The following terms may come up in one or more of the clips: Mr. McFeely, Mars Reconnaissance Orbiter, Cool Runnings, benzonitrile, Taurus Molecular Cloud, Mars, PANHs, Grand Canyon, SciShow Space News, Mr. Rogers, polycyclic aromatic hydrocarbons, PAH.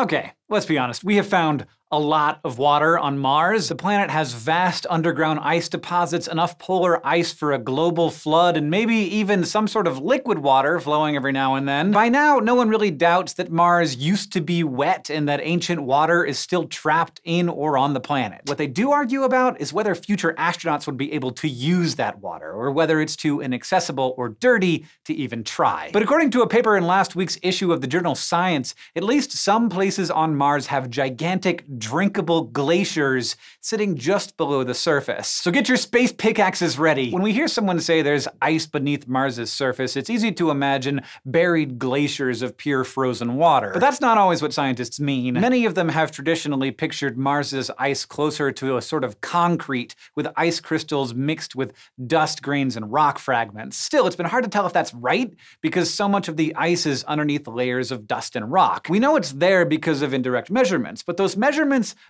Okay, let's be honest. We have found a lot of water on Mars. The planet has vast underground ice deposits, enough polar ice for a global flood, and maybe even some sort of liquid water flowing every now and then. By now, no one really doubts that Mars used to be wet and that ancient water is still trapped in or on the planet. What they do argue about is whether future astronauts would be able to use that water, or whether it's too inaccessible or dirty to even try. But according to a paper in last week's issue of the journal Science, at least some places on Mars have gigantic drinkable glaciers sitting just below the surface. So get your space pickaxes ready. When we hear someone say there's ice beneath Mars's surface, it's easy to imagine buried glaciers of pure frozen water. But that's not always what scientists mean. Many of them have traditionally pictured Mars's ice closer to a sort of concrete, with ice crystals mixed with dust grains and rock fragments. Still, it's been hard to tell if that's right, because so much of the ice is underneath layers of dust and rock. We know it's there because of indirect measurements, but those measurements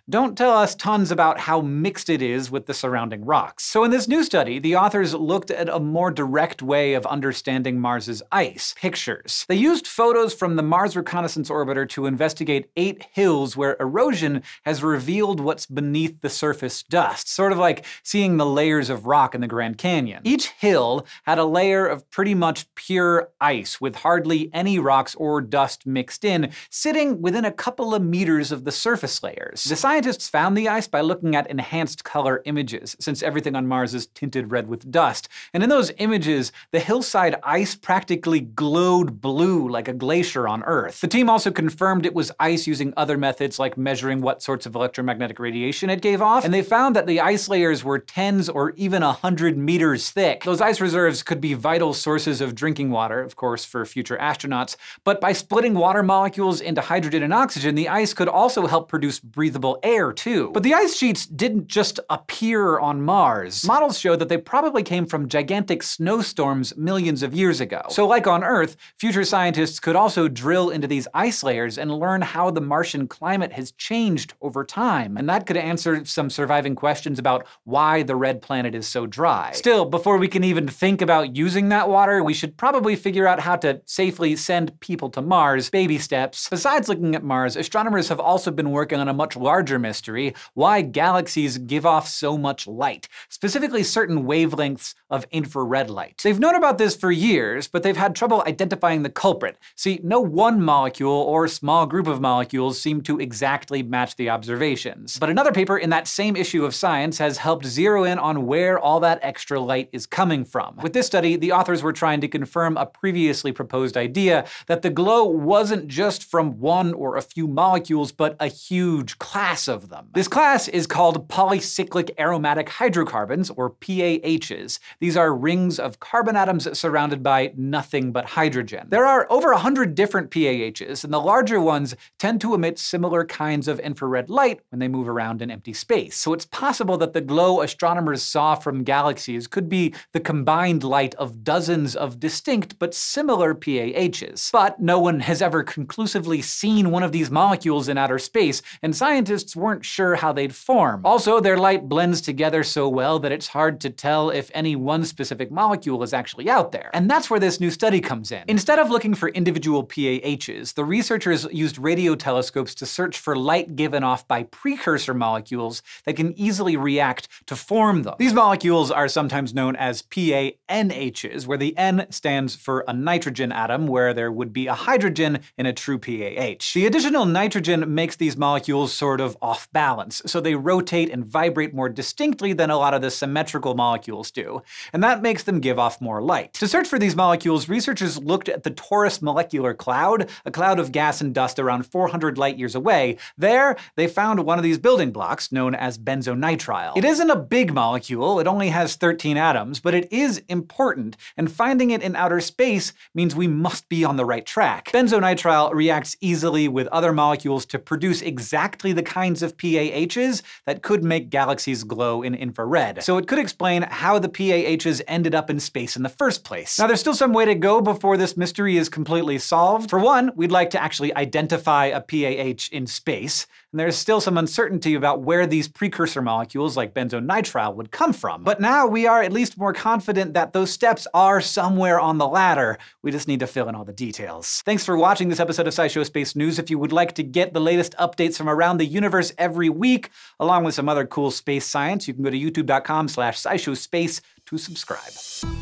don't tell us tons about how mixed it is with the surrounding rocks. So in this new study, the authors looked at a more direct way of understanding Mars's ice: pictures. They used photos from the Mars Reconnaissance Orbiter to investigate 8 hills where erosion has revealed what's beneath the surface dust, sort of like seeing the layers of rock in the Grand Canyon. Each hill had a layer of pretty much pure ice, with hardly any rocks or dust mixed in, sitting within a couple of meters of the surface layers. The scientists found the ice by looking at enhanced color images, since everything on Mars is tinted red with dust. And in those images, the hillside ice practically glowed blue like a glacier on Earth. The team also confirmed it was ice using other methods, like measuring what sorts of electromagnetic radiation it gave off, and they found that the ice layers were tens or even 100 meters thick. Those ice reserves could be vital sources of drinking water, of course, for future astronauts, but by splitting water molecules into hydrogen and oxygen, the ice could also help produce breathable air, too. But the ice sheets didn't just appear on Mars. Models show that they probably came from gigantic snowstorms millions of years ago. So like on Earth, future scientists could also drill into these ice layers and learn how the Martian climate has changed over time. And that could answer some surviving questions about why the red planet is so dry. Still, before we can even think about using that water, we should probably figure out how to safely send people to Mars, baby steps. Besides looking at Mars, astronomers have also been working on a much larger mystery: why galaxies give off so much light, specifically certain wavelengths of infrared light. They've known about this for years, but they've had trouble identifying the culprit. See, no one molecule or small group of molecules seem to exactly match the observations. But another paper in that same issue of Science has helped zero in on where all that extra light is coming from. With this study, the authors were trying to confirm a previously proposed idea that the glow wasn't just from one or a few molecules, but a huge class of them. This class is called polycyclic aromatic hydrocarbons, or PAHs. These are rings of carbon atoms surrounded by nothing but hydrogen. There are over 100 different PAHs, and the larger ones tend to emit similar kinds of infrared light when they move around in empty space. So it's possible that the glow astronomers saw from galaxies could be the combined light of dozens of distinct but similar PAHs. But no one has ever conclusively seen one of these molecules in outer space, and scientists weren't sure how they'd form. Also, their light blends together so well that it's hard to tell if any one specific molecule is actually out there. And that's where this new study comes in. Instead of looking for individual PAHs, the researchers used radio telescopes to search for light given off by precursor molecules that can easily react to form them. These molecules are sometimes known as PANHs, where the N stands for a nitrogen atom, where there would be a hydrogen in a true PAH. The additional nitrogen makes these molecules sort of off balance, so they rotate and vibrate more distinctly than a lot of the symmetrical molecules do, and that makes them give off more light. To search for these molecules, researchers looked at the Taurus Molecular Cloud, a cloud of gas and dust around 400 light-years away. There, they found one of these building blocks, known as benzonitrile. It isn't a big molecule, it only has 13 atoms, but it is important, and finding it in outer space means we must be on the right track. Benzonitrile reacts easily with other molecules to produce exactly exactly the kinds of PAHs that could make galaxies glow in infrared. So it could explain how the PAHs ended up in space in the first place. Now, there's still some way to go before this mystery is completely solved. For one, we'd like to actually identify a PAH in space, and there's still some uncertainty about where these precursor molecules like benzonitrile would come from. But now we are at least more confident that those steps are somewhere on the ladder. We just need to fill in all the details. Thanks for watching this episode of SciShow Space News. If you would like to get the latest updates from around the universe every week, along with some other cool space science, you can go to youtube.com/scishowspace to subscribe.